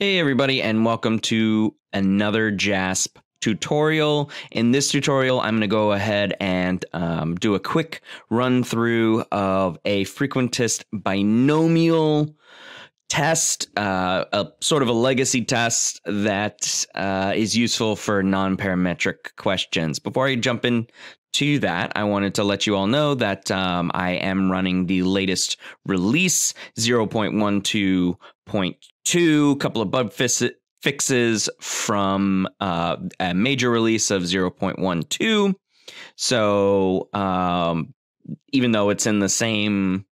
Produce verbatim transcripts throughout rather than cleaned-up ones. Hey everybody, and welcome to another JASP tutorial. In this tutorial, I'm going to go ahead and um, do a quick run through of a frequentist binomial test, uh, a sort of a legacy test that uh, is useful for non-parametric questions. Before I jump in to that, I wanted to let you all know that um, I am running the latest release zero point one two point two, couple of bug fixes from uh, a major release of zero point one two. So um, even though it's in the same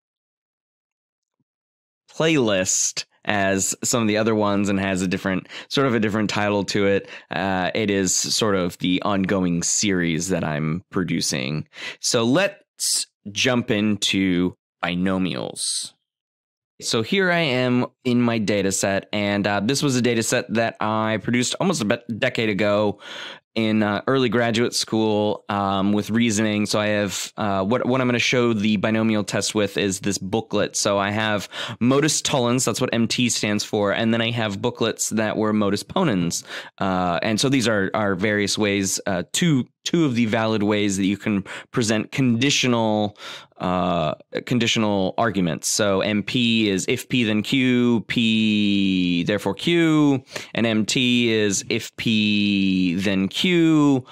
playlist as some of the other ones and has a different sort of a different title to it, uh, it is sort of the ongoing series that I'm producing. So let's jump into binomials. So here I am in my data set, and uh, this was a data set that I produced almost a decade ago in uh, early graduate school um, with reasoning. So I have uh, what, what I'm going to show the binomial test with is this booklet. So I have modus tollens, that's what M T stands for, and then I have booklets that were modus ponens. Uh, and so these are, are various ways, uh, two, two of the valid ways that you can present conditional uh, conditional arguments. So M P is if P then Q, P therefore Q, and M T is if P then Q. Q,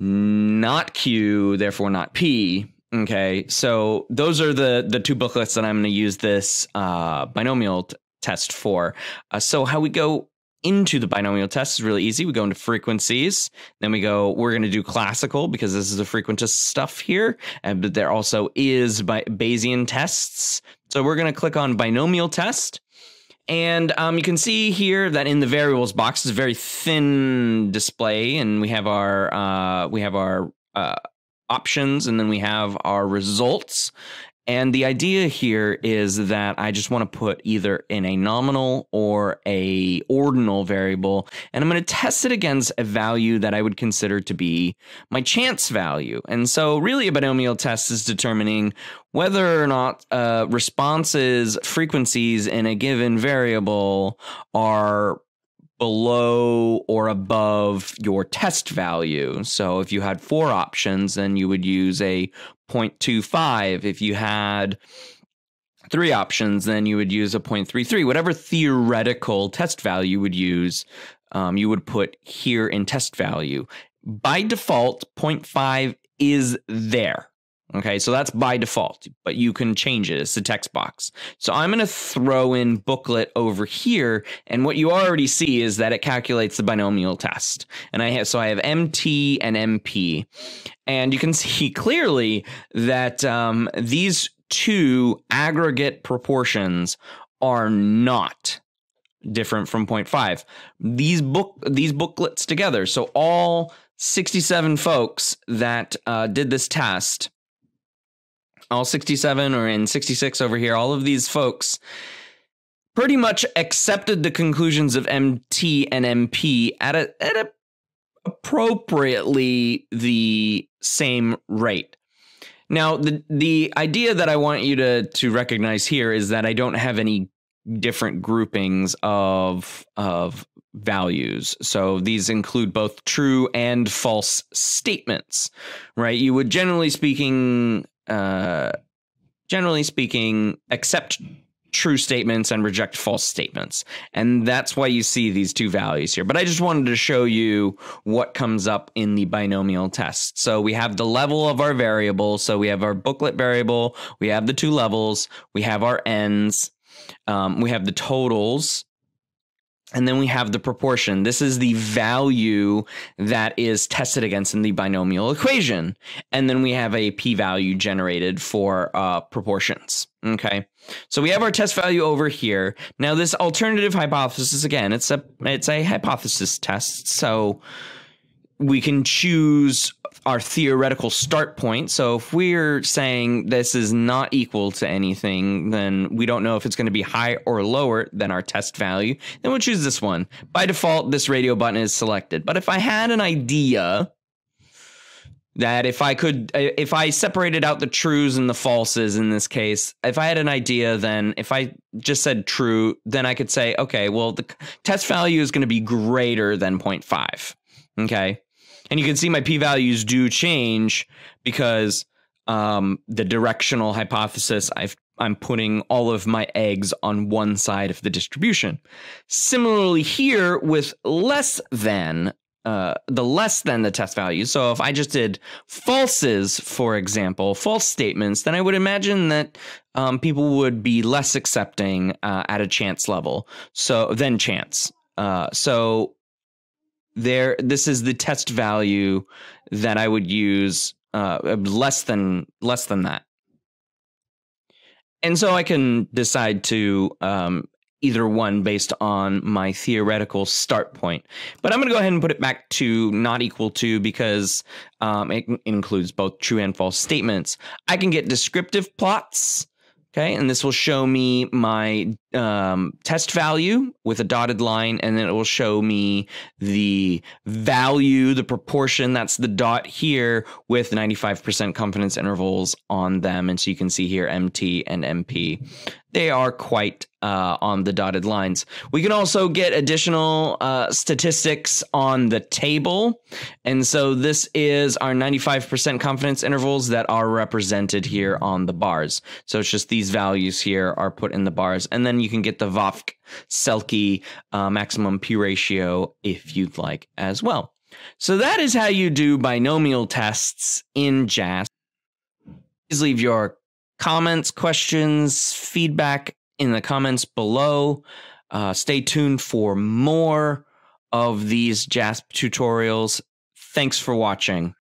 not Q, therefore not P. Okay, so those are the the two booklets that I'm going to use this uh, binomial test for. Uh, so how we go into the binomial test is really easy. We go into frequencies, then we go. We're going to do classical because this is the frequentist stuff here, and but there also is by Bayesian tests. So we're going to click on binomial test. And um, you can see here that in the variables box is a very thin display, and we have our uh, we have our uh, options, and then we have our results. And the idea here is that I just want to put either in a nominal or a ordinal variable, and I'm going to test it against a value that I would consider to be my chance value. And so really a binomial test is determining whether or not uh, responses, frequencies in a given variable are below or above your test value. So if you had four options, then you would use a zero point two five. If you had three options, then you would use a zero point three three. Whatever theoretical test value you would use, um, you would put here in test value. By default, zero point five is there. Okay, so that's by default, but you can change it. It's a text box. So I'm going to throw in booklet over here, and what you already see is that it calculates the binomial test. And I have so I have M T and M P, and you can see clearly that um, these two aggregate proportions are not different from zero point five. These book these booklets together. So all sixty-seven folks that uh, did this test. All sixty-seven or in sixty-six over here, all of these folks pretty much accepted the conclusions of M T and M P at a, at a appropriately the same rate. Now, the the idea that I want you to to recognize here is that I don't have any different groupings of of values. So these include both true and false statements, right? You would generally speaking Uh, generally speaking, accept true statements and reject false statements. And that's why you see these two values here. But I just wanted to show you what comes up in the binomial test. So we have the level of our variable. So we have our booklet variable. We have the two levels. We have our ends. Um, we have the totals. And then we have the proportion. This is the value that is tested against in the binomial equation. And then we have a p-value generated for uh, proportions. Okay, so we have our test value over here. Now this alternative hypothesis, again, it's a, it's a hypothesis test. So we can choose our theoretical start point. So if we're saying this is not equal to anything, then we don't know if it's going to be higher or lower than our test value. Then we'll choose this one. By default, this radio button is selected. But if I had an idea That if I could, if I separated out the trues and the falses in this case, if I had an idea, then if I just said true, then I could say, okay, well, the test value is going to be greater than zero point five. Okay. And you can see my p-values do change because um, the directional hypothesis, I've, I'm putting all of my eggs on one side of the distribution. Similarly here with less than, Uh, the less than the test value. So if I just did falses, for example, false statements, then I would imagine that um, people would be less accepting uh, at a chance level. So than chance. Uh, so there, this is the test value that I would use uh, less than less than that. And so I can decide to um, either one based on my theoretical start point. But I'm going to go ahead and put it back to not equal to because um, it includes both true and false statements. I can get descriptive plots. Okay, and this will show me my um, test value with a dotted line, and then it will show me the value, the proportion, that's the dot here, with ninety-five percent confidence intervals on them. And so you can see here M T and M P. They are quite uh, on the dotted lines. We can also get additional uh, statistics on the table. And so this is our ninety-five percent confidence intervals that are represented here on the bars. So it's just these values here are put in the bars. And then you can get the Vovk-Selke uh, maximum P ratio if you'd like as well. So that is how you do binomial tests in JASP. Please leave your comments, questions, feedback in the comments below. Uh, stay tuned for more of these JASP tutorials. Thanks for watching.